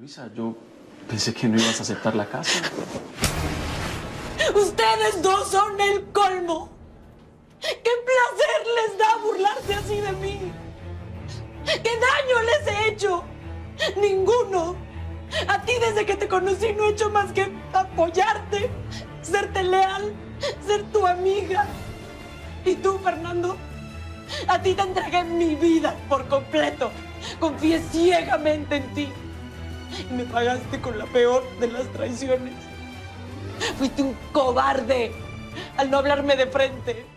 Luisa, yo pensé que no ibas a aceptar la casa. Ustedes dos son el colmo. ¡Qué placer les da burlarse así de mí! ¡Qué daño les he hecho! ¡Ninguno! A ti desde que te conocí no he hecho más que apoyarte, serte leal, ser tu amiga. Y tú, Fernando, a ti te entregué mi vida por completo. Confié ciegamente en ti. Y me pagaste con la peor de las traiciones. Fuiste un cobarde al no hablarme de frente.